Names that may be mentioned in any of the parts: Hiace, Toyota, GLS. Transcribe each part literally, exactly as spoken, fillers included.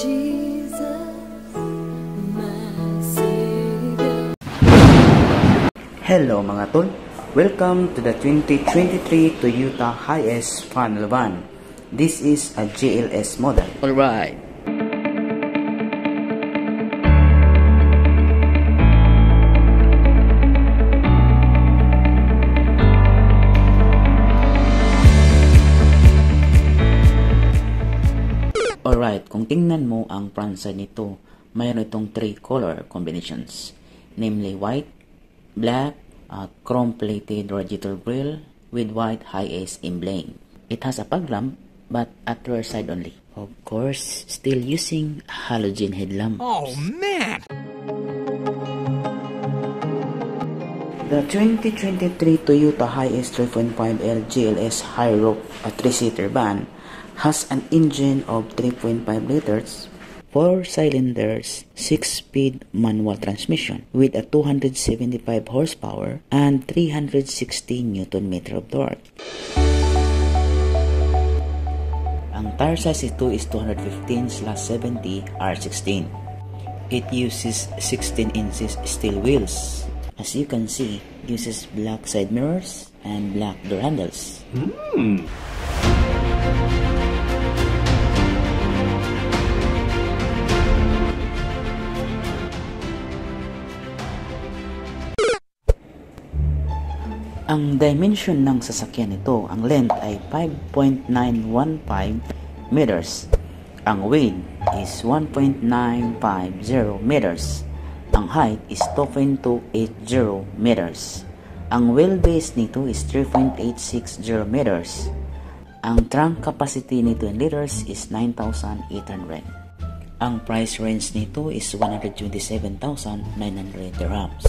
Hello mga tol! Welcome to the twenty twenty-three Toyota Hiace Family Van. This is a G L S model. Alright! Alright, kung tingnan mo ang pransa nito, mayroon itong three color combinations. Namely white, black, uh, chrome plated digital grill with white Hiace emblem. It has a fog lamp but at rear side only. Of course, still using halogen headlamp. Oh man! The twenty twenty-three Toyota Hiace three point five L G L S high roof three-seater van has an engine of three point five liters. four cylinders, six speed manual transmission with a two hundred seventy-five horsepower and three hundred sixty newton meters of torque. Ang tire size ito is two fifteen seventy R sixteen. It uses sixteen inches steel wheels. As you can see, it uses black side mirrors and black door handles. Mm. Ang dimension ng sasakyan nito, ang length ay five point nine one five meters. Ang width is one point nine five zero meters. Ang height is two point two eight zero meters. Ang wheelbase nito is three point eight six zero meters. Ang trunk capacity nito in liters is nine thousand eight hundred. Ang price range nito is one hundred twenty-seven thousand nine hundred dirhams.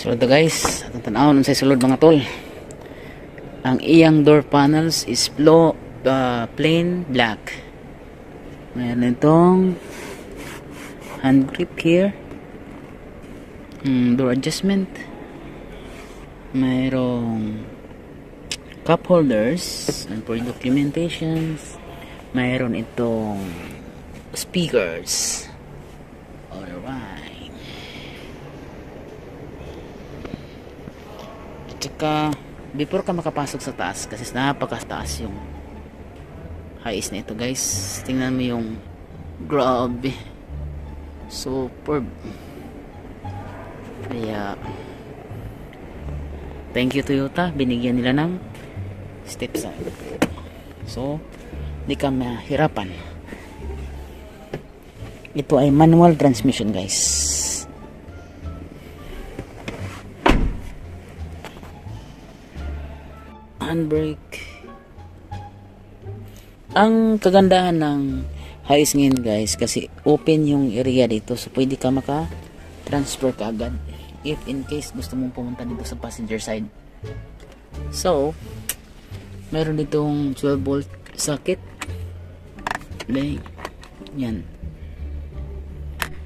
So ito guys, tanaw sa sulod mga tol. Ang iyang door panels is plo, uh, plain black. Mayroon itong hand grip here. Mm, door adjustment. Mayroong cup holders and for documentations. Mayroon itong speakers. Alright. Tsaka, before ka makapasok sa taas, kasi napakataas yung Hiace na ito guys. Tingnan mo yung grabe. Superb. Kaya, thank you Toyota. Binigyan nila ng step side. So, hindi ka mahirapan. Ito ay manual transmission guys. Handbrake. Ang kagandahan ng Hiace ngayon guys, kasi open yung area dito, so pwede ka maka-transfer ka agad if in case gusto mong pumunta dito sa passenger side. So meron ditong twelve volt socket. Bang. Yan.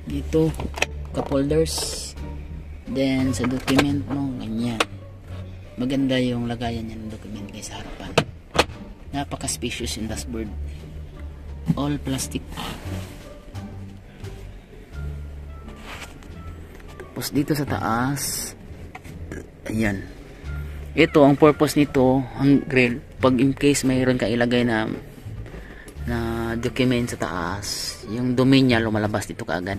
Dito cup holders. Then sa document mo ganyan. Maganda yung lagayan niya ng document guys sa harapan. Napaka-spacious yung dashboard. All plastic. Tapos dito sa taas, ayan. Ito, ang purpose nito, ang grill, pag in case mayroon ka ilagay na na document sa taas, yung dumi niya lumalabas dito kaagad.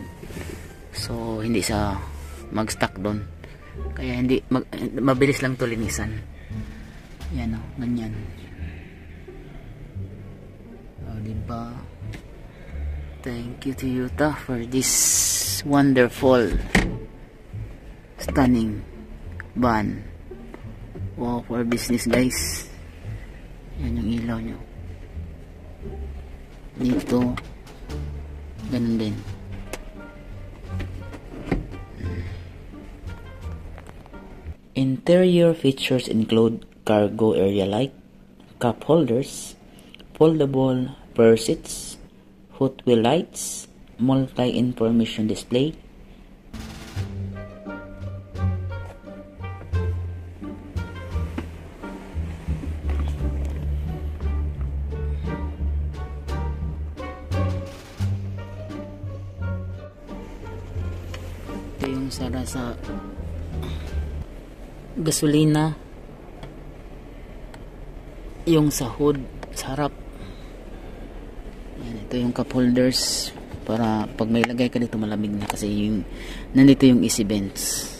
So, hindi sa mag-stack doon. Kaya hindi mag, mabilis lang to linisan. Yan o, ganyan. O, diba? Thank you Toyota for this wonderful stunning van. Wow, for business guys. Yan yung ilaw nyo. Dito ganun din. Interior features include cargo area light, cup holders, foldable rear seats, footwell lights, multi-information display, yung sara sa gasolina, yung sa hood sa harap. Ayan, ito yung cup holders para pag may lagay ka dito malamig na kasi yung nandito yung easy vents,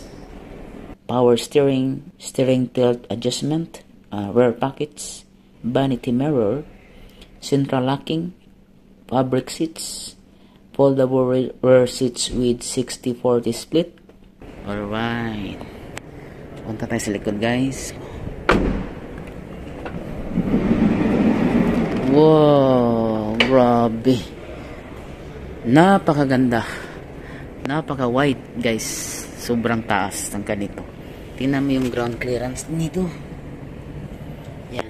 power steering, steering tilt adjustment, uh, rear pockets, vanity mirror, central locking, fabric seats, foldable rear seats with sixty forty split. Alright, punta tayo sa likod, guys. Wow, grabe, napakaganda, napaka wide, guys. Sobrang taas ng ganito. Tingnan mo yung ground clearance nito. Yan,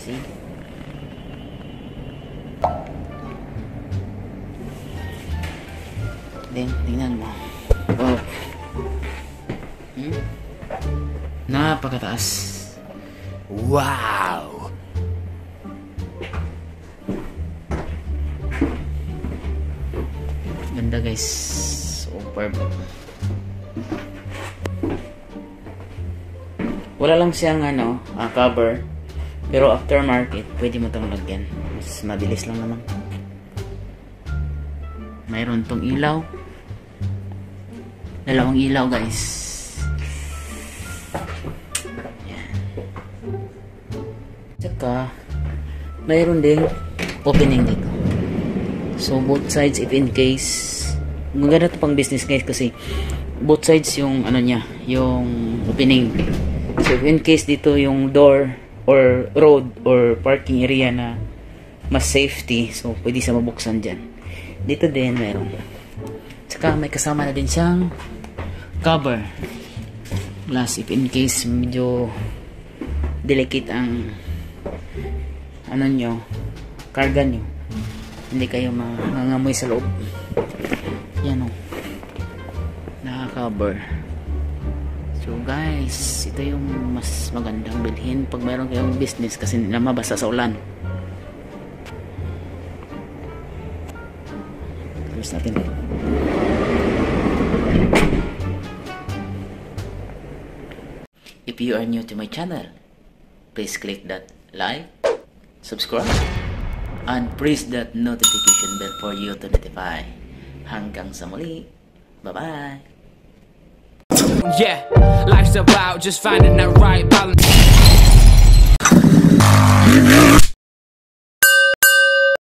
see? Then, tingnan mo. Wow. Hmm? Napakataas. Wow! Ganda, guys. Super. Wala lang siyang ano, uh, cover. Pero aftermarket, pwede mo itong lagyan. Mas mabilis lang naman. Mayroon tong ilaw. Dalawang ilaw, guys. Ayan. Tsaka, mayroon din opening dito. So, both sides, if in case, maganda to pang business, guys, kasi both sides yung, ano niya, yung opening. So, if in case dito yung door or road or parking area na mas safety, so, pwede siya mabuksan dyan. Dito din, mayroon. Tsaka may kasama na din siyang cover. Plus, if in case medyo delicate ang ano nyo, karga nyo, hindi kayo mangangamoy sa loob. Yan o, naka-cover. So guys, ito yung mas magandang bilhin pag mayroon kayong business kasi hindi naman basta sa ulan. Tapos natin If you are new to my channel, please click that like, subscribe, and press that notification bell for you to notify. Hanggang sa muli. Bye-bye. Yeah, life's about just finding that right balance.